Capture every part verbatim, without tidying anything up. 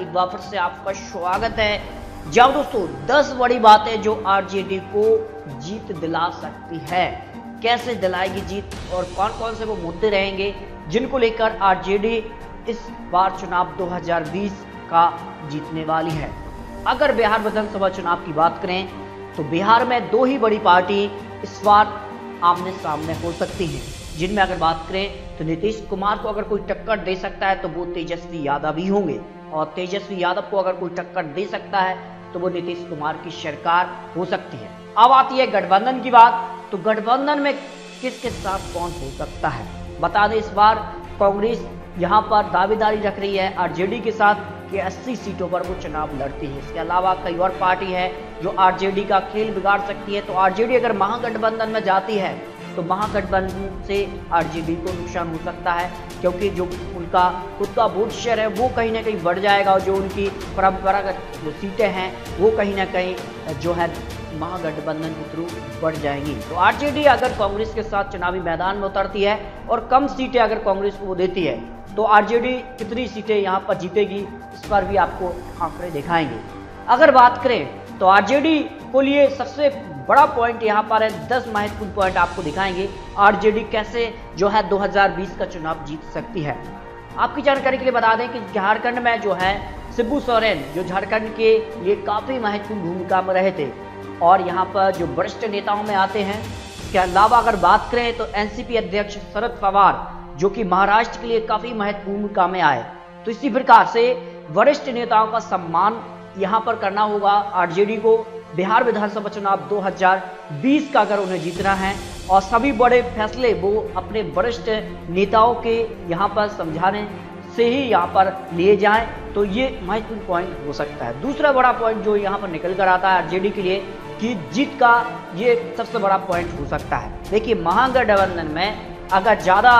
एक बार फिर से आपका स्वागत है। जब दोस्तों दस बड़ी बातें जो आरजेडी को जीत दिला सकती है, कैसे दिलाएगी जीत और कौन कौन से वो मुद्दे रहेंगे जिनको लेकर आरजेडी इस बार चुनाव दो हज़ार बीस का जीतने वाली है। अगर बिहार विधानसभा चुनाव की बात करें तो बिहार में दो ही बड़ी पार्टी इस बार आमने सामने हो सकती है, जिनमें अगर बात करें तो नीतीश कुमार को अगर कोई टक्कर दे सकता है तो वो तेजस्वी यादव ही होंगे, और तेजस्वी यादव को अगर कोई टक्कर दे सकता है तो वो नीतीश कुमार की सरकार हो सकती है। अब आती है गठबंधन की बात, तो गठबंधन में किसके साथ कौन हो सकता है? बता दें, इस बार कांग्रेस यहां पर दावेदारी रख रही है आरजेडी के साथ कि अस्सी सीटों पर वो चुनाव लड़ती है। इसके अलावा कई और पार्टी है जो आरजेडी का खेल बिगाड़ सकती है। तो आरजेडी अगर महागठबंधन में जाती है तो महागठबंधन से आरजेडी को नुकसान हो सकता है, क्योंकि जो उनका खुद का वोट शेयर है वो कहीं ना कहीं बढ़ जाएगा और जो उनकी परंपरागत जो सीटें हैं वो कहीं ना कहीं जो है महागठबंधन के थ्रू बढ़ जाएंगी। तो आरजेडी अगर कांग्रेस के साथ चुनावी मैदान में उतरती है और कम सीटें अगर कांग्रेस को देती है तो आरजेडी कितनी सीटें यहाँ पर जीतेगी, इस पर भी आपको आंकड़े दिखाएंगे। अगर बात करें तो आरजेडी को लिए सबसे बड़ा पॉइंट यहाँ पर है, दस महत्वपूर्ण पॉइंट आपको दिखाएंगे आरजेडी कैसे जो है दो हज़ार बीस का चुनाव जीत सकती है। आपकी जानकारी के लिए बता दें कि झारखंड में जो है सिबू सोरेन जो झारखंड के लिए काफ़ी महत्वपूर्ण भूमिका में रहे थे और यहाँ पर जो वरिष्ठ नेताओं में आते हैं। इसके अलावा अगर बात करें तो एनसीपी अध्यक्ष शरद पवार जो कि महाराष्ट्र के लिए काफ़ी महत्वपूर्ण भूमिका में आए। तो इसी प्रकार से वरिष्ठ नेताओं का सम्मान यहाँ पर करना होगा आरजेडी को बिहार विधानसभा चुनाव दो हज़ार बीस का अगर उन्हें जीतना है, और सभी बड़े फैसले वो अपने वरिष्ठ नेताओं के यहाँ पर समझाने से ही यहाँ पर लिए जाएं, तो ये महत्वपूर्ण पॉइंट हो सकता है। दूसरा बड़ा पॉइंट जो यहाँ पर निकल कर आता है आरजेडी के लिए कि जीत का ये सबसे बड़ा पॉइंट हो सकता है। देखिए, महागठबंधन में अगर ज़्यादा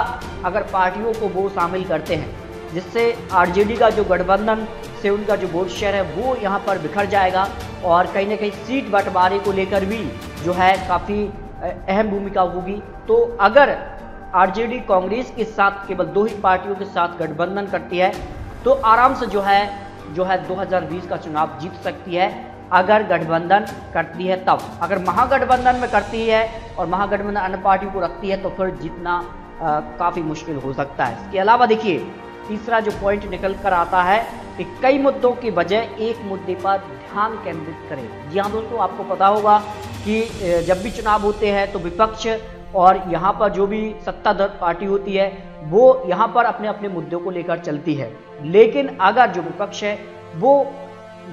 अगर पार्टियों को वो शामिल करते हैं जिससे आरजेडी का जो गठबंधन से उनका जो वोट शेयर है वो यहाँ पर बिखर जाएगा और कहीं ना कहीं सीट बंटवारे को लेकर भी जो है काफ़ी अहम भूमिका होगी। तो अगर आरजेडी कांग्रेस के साथ केवल दो ही पार्टियों के साथ गठबंधन करती है तो आराम से जो है जो है दो हज़ार बीस का चुनाव जीत सकती है, अगर गठबंधन करती है तब। अगर महागठबंधन में करती है और महागठबंधन अन्य पार्टी को रखती है तो फिर जीतना काफ़ी मुश्किल हो सकता है। इसके अलावा देखिए, तीसरा जो पॉइंट निकल कर आता है कि कई मुद्दों की बजाय एक मुद्दे पर ध्यान केंद्रित करें। जी हाँ दोस्तों, आपको पता होगा कि जब भी चुनाव होते हैं तो विपक्ष और यहाँ पर जो भी सत्ताधारी पार्टी होती है वो यहाँ पर अपने अपने मुद्दों को लेकर चलती है, लेकिन अगर जो विपक्ष है वो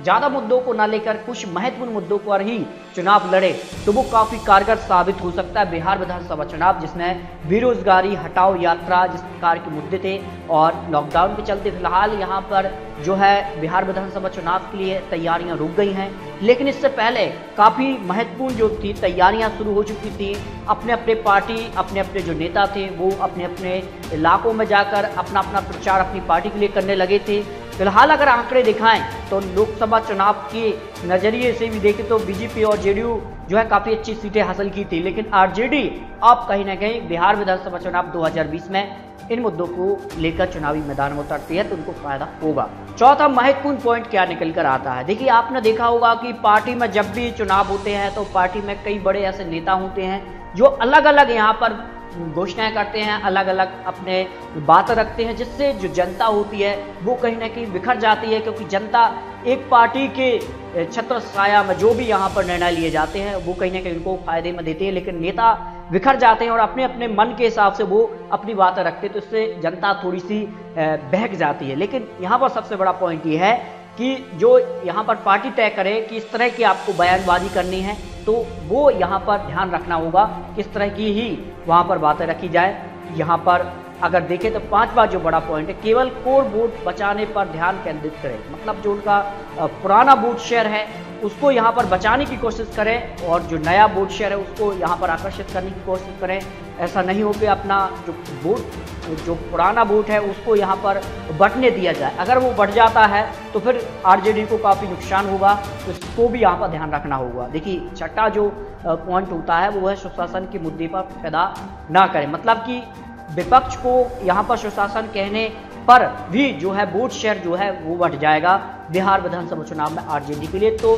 ज़्यादा मुद्दों को ना लेकर कुछ महत्वपूर्ण मुद्दों पर ही चुनाव लड़े तो वो काफ़ी कारगर साबित हो सकता है। बिहार विधानसभा चुनाव जिसमें बेरोजगारी हटाओ यात्रा जिस प्रकार के मुद्दे थे और लॉकडाउन के चलते फिलहाल यहाँ पर जो है बिहार विधानसभा चुनाव के लिए तैयारियां रुक गई हैं, लेकिन इससे पहले काफ़ी महत्वपूर्ण जो थी तैयारियां शुरू हो चुकी थी। अपने अपने पार्टी अपने अपने जो नेता थे वो अपने अपने इलाकों में जाकर अपना अपना प्रचार अपनी पार्टी के लिए करने लगे थे। फिलहाल अगर आंकड़े दिखाएं तो लोकसभा चुनाव के नज़रिए से भी देखें तो बीजेपी और जेडीयू जो है काफ़ी अच्छी सीटें हासिल की थी, लेकिन आरजेडी अब कहीं ना कहीं बिहार विधानसभा चुनाव दो हज़ार बीस में इन मुद्दों को लेकर चुनावी मैदान में उतरती है तो उनको फायदा होगा। चौथा महत्वपूर्ण पॉइंट क्या निकल कर आता है? देखिए, आपने देखा होगा कि पार्टी में जब भी चुनाव होते हैं तो पार्टी में कई बड़े ऐसे नेता होते हैं जो अलग अलग यहाँ पर घोषणाएं करते हैं, अलग अलग अपने बातें रखते हैं, जिससे जो जनता होती है वो कहीं ना कहीं बिखर जाती है, क्योंकि जनता एक पार्टी के छत्र छाया में जो भी यहाँ पर निर्णय लिए जाते हैं वो कहीं ना कहीं उनको फायदे में देते हैं, लेकिन नेता बिखर जाते हैं और अपने अपने मन के हिसाब से वो अपनी बातें रखते हैं, तो इससे जनता थोड़ी सी बहक जाती है। लेकिन यहाँ पर सबसे बड़ा पॉइंट ये है कि जो यहाँ पर पार्टी तय करे कि इस तरह की आपको बयानबाजी करनी है तो वो यहाँ पर ध्यान रखना होगा किस तरह की ही वहाँ पर बातें रखी जाए। यहाँ पर अगर देखें तो पांचवा जो बड़ा पॉइंट है, केवल कोर वोट बचाने पर ध्यान केंद्रित करें। मतलब जो उनका पुराना वोट शेयर है उसको यहाँ पर बचाने की कोशिश करें और जो नया वोट शेयर है उसको यहाँ पर आकर्षित करने की कोशिश करें। ऐसा नहीं हो कि अपना जो वोट जो पुराना वोट है उसको यहाँ पर बंटने दिया जाए। अगर वो बढ़ जाता है तो फिर आरजेडी को काफ़ी नुकसान होगा, तो इसको भी यहाँ पर ध्यान रखना होगा। देखिए, छठा जो पॉइंट होता है वो है सुशासन के मुद्दे पर पैदा ना करें। मतलब कि विपक्ष को यहाँ पर सुशासन कहने पर भी जो है वोट शेयर जो है वो बढ़ जाएगा बिहार विधानसभा चुनाव में आरजेडी के लिए। तो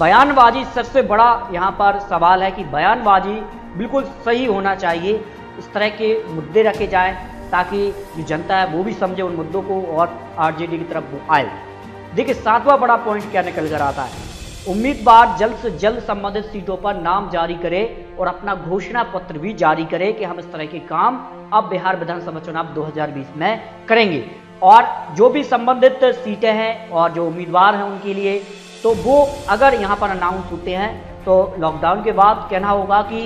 बयानबाजी सबसे बड़ा यहाँ पर सवाल है कि बयानबाजी बिल्कुल सही होना चाहिए, इस तरह के मुद्दे रखे जाएं ताकि जो जनता है वो भी समझे उन मुद्दों को और आरजेडी की तरफ वो आए। देखिए सातवां बड़ा पॉइंट क्या निकल कर आता है, उम्मीदवार जल्द से जल्द संबंधित सीटों पर नाम जारी करे और अपना घोषणा पत्र भी जारी करे कि हम इस तरह के काम अब बिहार विधानसभा चुनाव दो हज़ार बीस में करेंगे, और जो भी संबंधित सीटें हैं और जो उम्मीदवार हैं उनके लिए तो वो अगर यहाँ पर अनाउंस होते हैं तो लॉकडाउन के बाद कहना होगा कि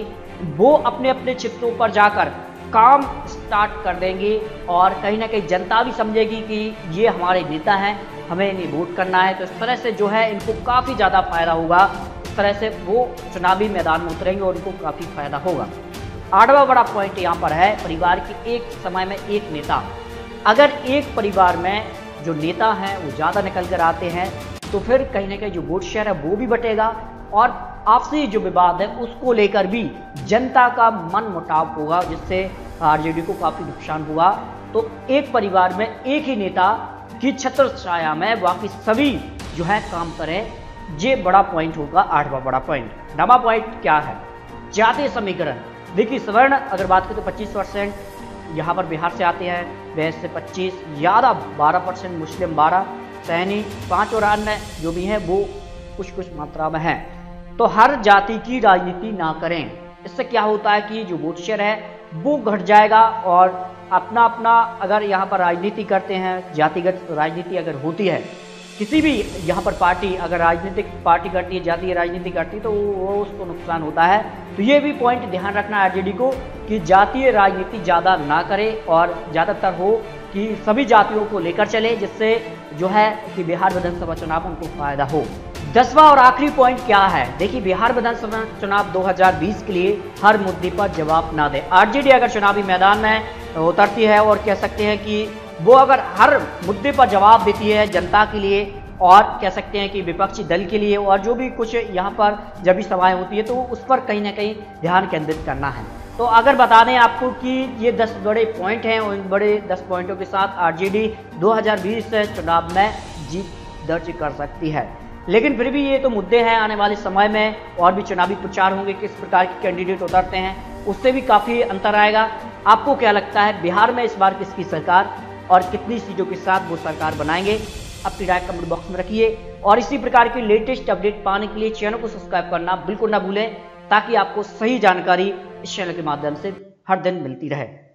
वो अपने अपने क्षेत्रों पर जाकर काम स्टार्ट कर देंगे और कहीं ना कहीं जनता भी समझेगी कि ये हमारे नेता हैं, हमें इन्हें वोट करना है। तो इस तरह से जो है इनको काफ़ी ज़्यादा फायदा होगा, इस तरह से वो चुनावी मैदान में उतरेंगे और उनको काफ़ी फायदा होगा। आठवां बड़ा पॉइंट यहाँ पर है परिवार के एक समय में एक नेता, अगर एक परिवार में जो नेता हैं वो ज़्यादा निकल कर आते हैं तो फिर कहीं ना कहीं जो वोट शेयर है वो भी बटेगा और आपसी जो विवाद है उसको लेकर भी जनता का मन मुटाव होगा, जिससे आरजेडी को काफ़ी नुकसान हुआ। तो एक परिवार में एक ही नेता की छत्रछाया में बाकी सभी जो है काम करें, ये बड़ा पॉइंट होगा आठवां बड़ा पॉइंट। नवा पॉइंट क्या है, जातीय समीकरण। देखिए सवर्ण अगर बात करें तो पच्चीस परसेंट यहाँ पर बिहार से आते हैं, वैश्य पच्चीस, यादव बारह परसेंट, मुस्लिम बारह, सहनी पाँच और अन्य जो भी हैं वो कुछ कुछ मात्रा में हैं। तो हर जाति की राजनीति ना करें, इससे क्या होता है कि जो वोट शेयर है वो घट जाएगा और अपना अपना अगर यहाँ पर राजनीति करते हैं, जातिगत राजनीति अगर होती है किसी भी यहाँ पर पार्टी अगर राजनीतिक पार्टी करती है, जातीय राजनीति करती है तो वो उसको नुकसान होता है। तो ये भी पॉइंट ध्यान रखना आरजेडी को कि जातीय राजनीति ज़्यादा ना करे और ज़्यादातर हो कि सभी जातियों को लेकर चले, जिससे जो है कि बिहार विधानसभा चुनाव उनको फायदा हो। दसवां और आखिरी पॉइंट क्या है, देखिए बिहार विधानसभा चुनाव दो हज़ार बीस के लिए हर मुद्दे पर जवाब ना दे। आरजेडी अगर चुनावी मैदान में उतरती है और कह सकते हैं कि वो अगर हर मुद्दे पर जवाब देती है जनता के लिए और कह सकते हैं कि विपक्षी दल के लिए और जो भी कुछ यहाँ पर जब भी सभाएं होती है तो उस पर कहीं ना कहीं ध्यान केंद्रित करना है। तो अगर बता दें आपको कि ये दस बड़े पॉइंट हैं और इन बड़े दस पॉइंटों के साथ आरजेडी दो हज़ार बीस चुनाव में जीत दर्ज कर सकती है। लेकिन फिर भी ये तो मुद्दे हैं, आने वाले समय में और भी चुनावी प्रचार होंगे, किस प्रकार के कैंडिडेट उतरते हैं उससे भी काफ़ी अंतर आएगा। आपको क्या लगता है बिहार में इस बार किसकी सरकार और कितनी सीटों के साथ वो सरकार बनाएंगे, अपनी राय कमेंट बॉक्स में रखिए और इसी प्रकार की लेटेस्ट अपडेट पाने के लिए चैनल को सब्सक्राइब करना बिल्कुल ना भूलें ताकि आपको सही जानकारी इस चैनल के माध्यम से हर दिन मिलती रहे।